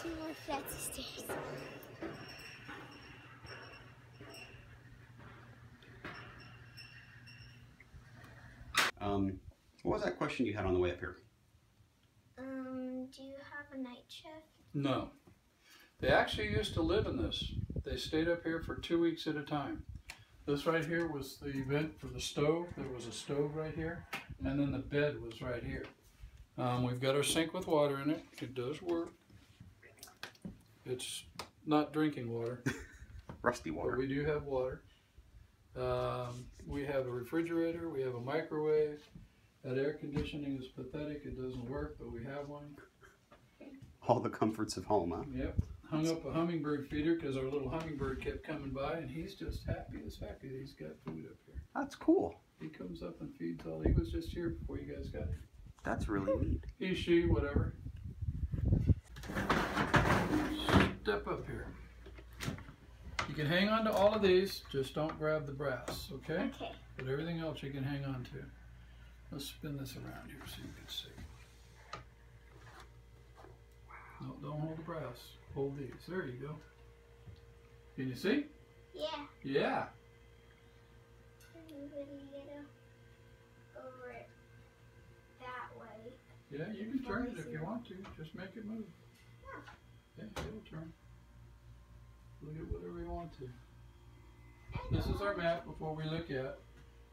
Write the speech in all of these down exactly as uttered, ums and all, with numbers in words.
Two more flats of stairs. Um, what was that question you had on the way up here? Um, do you have a night shift? No. They actually used to live in this. They stayed up here for two weeks at a time. This right here was the vent for the stove. There was a stove right here, and then the bed was right here. Um, we've got our sink with water in it. It does work. It's not drinking water. Rusty water. But we do have water. Um, we have a refrigerator. We have a microwave. That air conditioning is pathetic. It doesn't work, but we have one. All the comforts of home, huh? Yep. Hung up a hummingbird feeder because our little hummingbird kept coming by, and he's just happy as heck that he's got food up here. That's cool. He comes up and feeds all. He was just here before you guys got here. That's really neat. He, she, whatever. Step up here. You can hang on to all of these, just don't grab the brass, okay? Okay. But everything else you can hang on to. Let's spin this around here so you can see. Wow. No, don't hold the brass. Hold these. There you go. Can you see? Yeah. Yeah. I'm gonna get over it that way. Yeah, you can turn it if you want to. Just make it move. Yeah. Yeah, it'll turn. Look at whatever you want to. This is our map before we look at.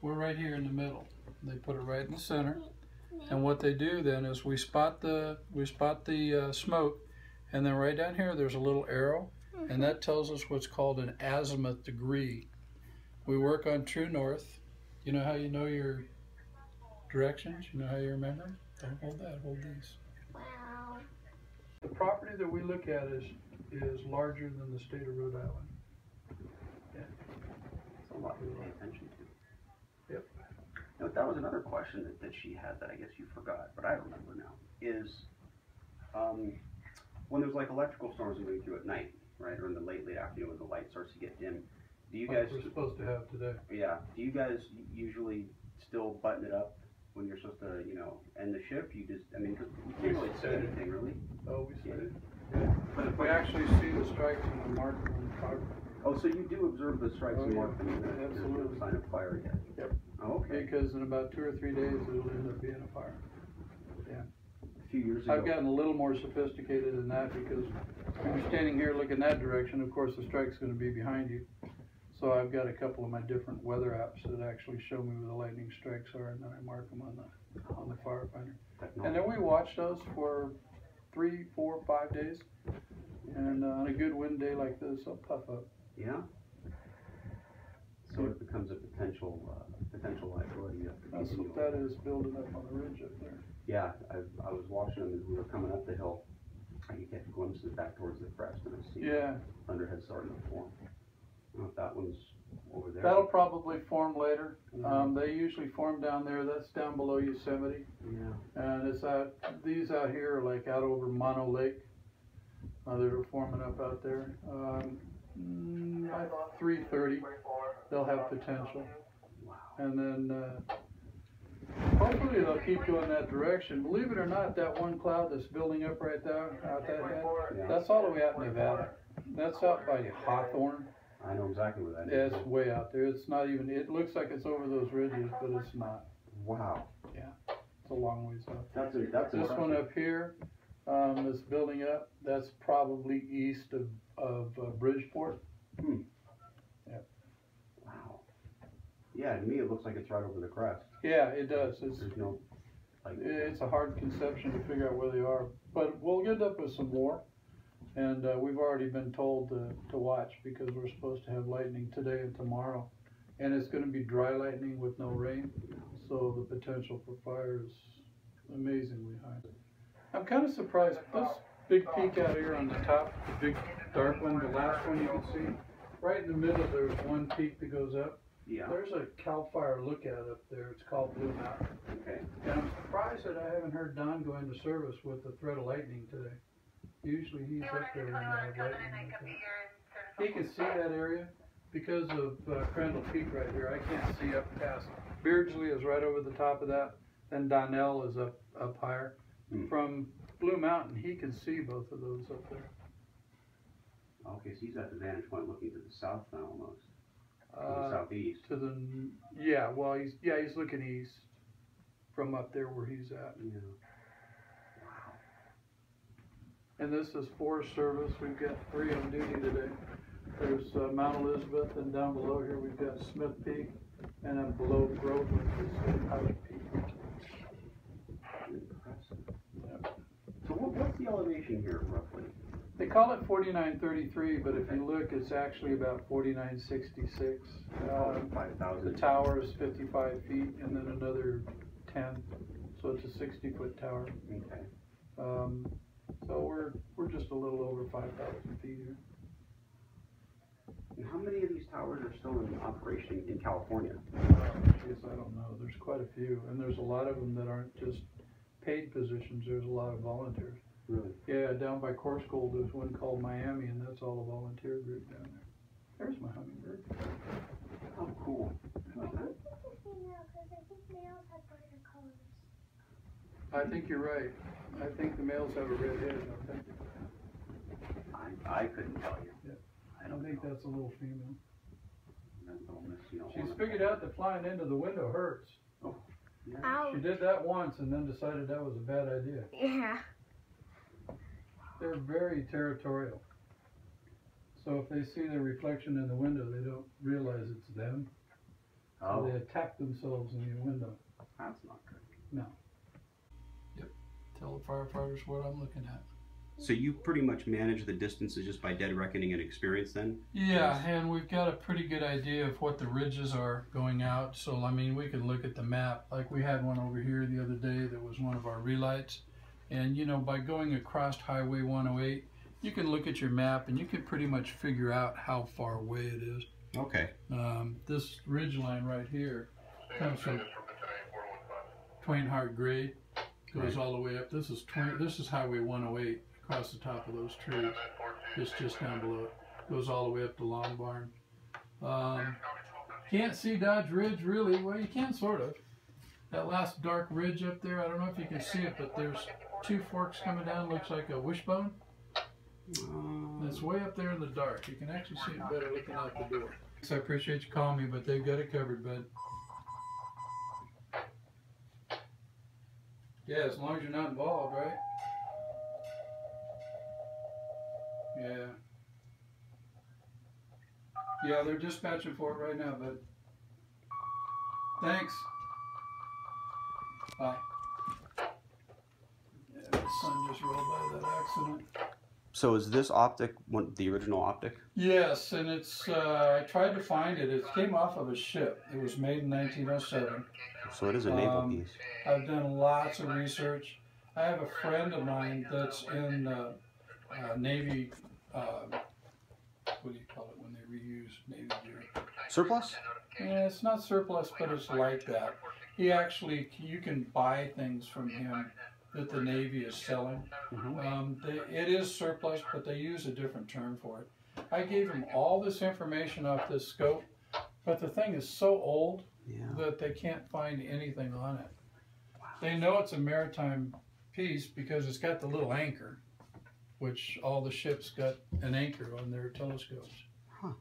We're right here in the middle. They put it right in the center. And what they do then is we spot the we spot the uh, smoke, and then right down here there's a little arrow, mm-hmm. and that tells us what's called an azimuth degree. We work on true north. You know how you know your directions? You know how you remember them? Don't hold that, hold these. Wow. The property that we look at is is larger than the state of Rhode Island. Yeah, it's a lot to pay attention to. Yep. No, that was another question that, that she had that I guess you forgot, but I remember now. Is um, when there's like electrical storms moving through at night, right, or in the late late afternoon when the light starts to get dim, do you guys? Like we're supposed to have today. Yeah. Do you guys usually still button it up when you're supposed to, you know, end the shift? You just, I mean, you can't really say anything really. Oh, we see it. Yeah. But we actually see the strikes and the mark on the fire. Oh, so you do observe the strikes oh, and yeah. mark when you absolutely sign a fire yet? Yep. Oh, okay. Because in about two or three days, it'll end up being a fire. Yeah. A few years ago. I've gotten a little more sophisticated than that because when you're standing here looking that direction, of course, the strike's going to be behind you. So I've got a couple of my different weather apps that actually show me where the lightning strikes are, and then I mark them on the on the fire finder. And then we watch those for three, four, five days. And uh, on a good wind day like this, I'll puff up. Yeah. So it becomes a potential uh, potential liability. That's what that is, building up on the ridge up there. Yeah, I, I was watching them as we were coming up the hill. And you get glimpses back towards the crest, and I see yeah. thunderheads starting to form. I don't know if that one's over there. That'll probably form later. Mm-hmm. um, they usually form down there. That's down below Yosemite. Yeah. And it's out, these out here are like out over Mono Lake. Uh, they're forming up out there. Um, three thirty, they'll have potential. Wow. And then uh, hopefully they'll keep going that direction. Believe it or not, that one cloud that's building up right there, out that head, yeah. that's all the way out in Nevada. That's out by Hawthorne. I know exactly where that is. Yeah, it's way out there. It's not even, it looks like it's over those ridges, but it's not. Wow. Yeah, it's a long ways out. That's a, that's this impressive. One up here um, is building up. That's probably east of, of uh, Bridgeport. Hmm. Yeah. Wow. Yeah, to me it looks like it's right over the crest. Yeah, it does. It's, There's no, like, it's a hard conception to figure out where they are, but we'll end up with some more. And uh, we've already been told to, to watch because we're supposed to have lightning today and tomorrow. And it's going to be dry lightning with no rain. So the potential for fire is amazingly high. I'm kind of surprised. This big peak out here on the top, the big dark one, the last one you can see, right in the middle there's one peak that goes up. Yeah. There's a Cal Fire lookout up there. It's called Blue Mountain. Okay. And I'm surprised said I haven't heard Don go into service with the threat of lightning today. Usually he's yeah, up there when I have lightning. He can see that area because of uh, Crandall Peak right here. I can't see up past. Beardsley is right over the top of that, and Donnell is up, up higher. Mm. From Blue Mountain, he can see both of those up there. Okay, so he's at the vantage point looking to the south now almost. Uh, southeast. To the yeah, well he's yeah he's looking east from up there where he's at. Yeah. Wow. And this is Forest Service. We've got three on duty today. There's uh, Mount Elizabeth, and down below here we've got Smith Peak, and then below Grove, which is Powder Peak. Yep. So what, what's the elevation here roughly? They call it forty-nine thirty-three, but if you look, it's actually about forty-nine sixty-six. Um, the tower is fifty-five feet, and then another ten, so it's a sixty-foot tower. Okay. Um, so we're we're just a little over five thousand feet here. And how many of these towers are still in operation in California? Uh, geez, I don't know. There's quite a few, and there's a lot of them that aren't just paid positions. There's a lot of volunteers. Really? Yeah, down by Corsegold there's one called Miami, and that's all a volunteer group down there. There's my hummingbird. Oh, cool. Like that. I think you're right. I think the males have a red head, don't they? I, I couldn't tell you. Yeah. I don't I think know. That's a little female. She's figured out that flying into the window hurts. Oh. Yeah. She did that once and then decided that was a bad idea. Yeah. They're very territorial. So if they see their reflection in the window, they don't realize it's them. Oh. So they attack themselves in the window. That's not good. No. Yep. Tell the firefighters what I'm looking at. So you pretty much manage the distances just by dead reckoning and experience then? Yeah, and we've got a pretty good idea of what the ridges are going out. So, I mean, we can look at the map. Like we had one over here the other day that was one of our relights. And, you know, by going across Highway one oh eight, you can look at your map and you can pretty much figure out how far away it is. Okay. Um, this ridge line right here comes from Twain Harte grade, goes right all the way up. This is Twain, this is Highway one oh eight across the top of those trees. It's just down below it. Goes all the way up to Long Barn. Um, can't see Dodge Ridge really. Well, you can sort of. That last dark ridge up there, I don't know if you can see it, but there's two forks coming down, looks like a wishbone. That's way up there in the dark. You can actually see it better looking out the door. So I appreciate you calling me, but they've got it covered, bud. Yeah, as long as you're not involved, right? Yeah. Yeah, they're dispatching for it right now, bud. Thanks. Bye. Sun just rolled by that accident. So is this optic one, the original optic? Yes, and it's uh, I tried to find it. It came off of a ship. It was made in nineteen oh seven. So it is a naval um, piece. I've done lots of research. I have a friend of mine that's in the uh, Navy, uh, what do you call it when they reuse Navy gear? Surplus? Yeah, it's not surplus, but it's like that. He actually, you can buy things from him that the Navy is selling. Mm-hmm. um, they, it is surplus, but they use a different term for it. I gave them all this information off this scope, but the thing is so old yeah. that they can't find anything on it. Wow. They know it's a maritime piece because it's got the little anchor, which all the ships got an anchor on their telescopes. Huh.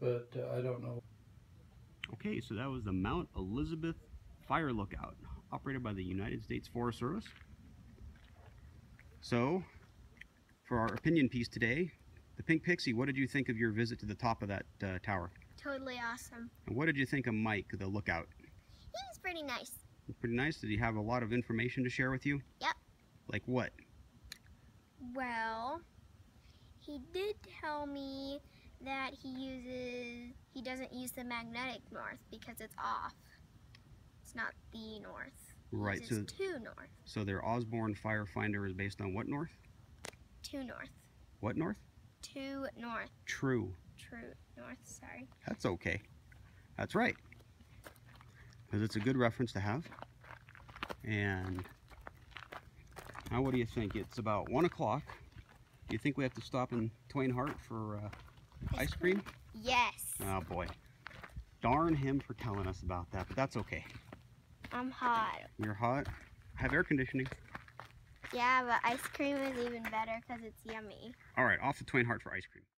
But uh, I don't know. Okay, so that was the Mount Elizabeth Fire Lookout, operated by the United States Forest Service. So, for our opinion piece today, the Pink Pixie, what did you think of your visit to the top of that uh, tower? Totally awesome. And what did you think of Mike, the lookout? He was pretty nice. Pretty nice? Did he have a lot of information to share with you? Yep. Like what? Well, he did tell me that he uses, he doesn't use the magnetic north because it's off. It's not the north. Right, so, two north. So their Osborne Fire Finder is based on what north? Two north. What north? Two north. True. True north, sorry. That's okay. That's right. Because it's a good reference to have. And Now what do you think? It's about one o'clock. Do you think we have to stop in Twain Harte for uh, ice cream? Yes. Oh boy. Darn him for telling us about that, but that's okay. I'm hot. You're hot? I have air conditioning. Yeah, but ice cream is even better because it's yummy. All right, off to Twain Harte for ice cream.